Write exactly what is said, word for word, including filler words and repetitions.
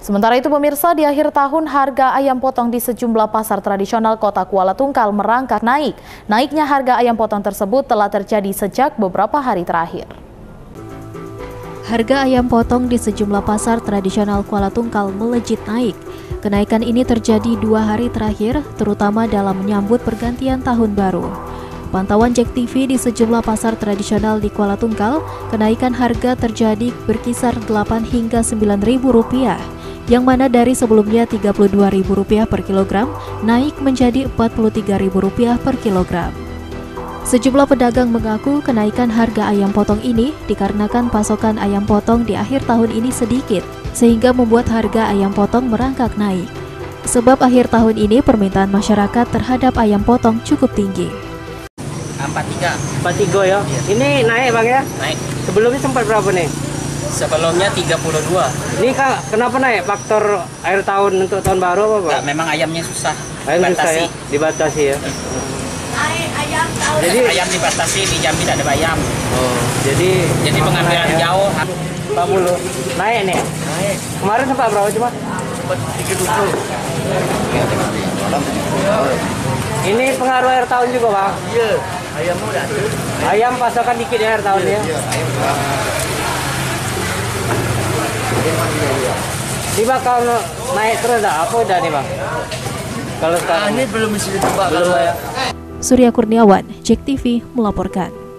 Sementara itu pemirsa, di akhir tahun harga ayam potong di sejumlah pasar tradisional kota Kuala Tungkal merangkak naik. Naiknya harga ayam potong tersebut telah terjadi sejak beberapa hari terakhir. Harga ayam potong di sejumlah pasar tradisional Kuala Tungkal melejit naik. Kenaikan ini terjadi dua hari terakhir, terutama dalam menyambut pergantian tahun baru. Pantauan JEK T V di sejumlah pasar tradisional di Kuala Tungkal, kenaikan harga terjadi berkisar delapan hingga sembilan ribu rupiah, yang mana dari sebelumnya tiga puluh dua ribu rupiah per kilogram naik menjadi empat puluh tiga ribu rupiah per kilogram. Sejumlah pedagang mengaku kenaikan harga ayam potong ini dikarenakan pasokan ayam potong di akhir tahun ini sedikit, sehingga membuat harga ayam potong merangkak naik. Sebab akhir tahun ini permintaan masyarakat terhadap ayam potong cukup tinggi. empat puluh tiga ya. Iya. Ini naik Bang ya? Naik. Sebelumnya sempat berapa nih? Sebelumnya tiga puluh dua. Ini Kak, kenapa naik? Faktor akhir tahun untuk tahun baru apa Bang? Nah, memang ayamnya susah. Ayam dibatasi. Susah ya? Dibatasi ya. Ayam, jadi ayam dibatasi, di Jambi tidak ada ayam. Oh, jadi jadi pengambilan ya. Jauh empat puluh. Naik nih. Naik. Kemarin sempat berapa cuma? Sempat tiga puluh tujuh. Ini pengaruh akhir tahun juga, Bang? Iya. Ayam udah ada. Ayam pasokan dikit ya akhir tahun ya. Ini bakal naik terus dah, apa udah nih Bang? Kalau sekarang ini belum bisa ditebak. Surya Kurniawan, JEK T V melaporkan.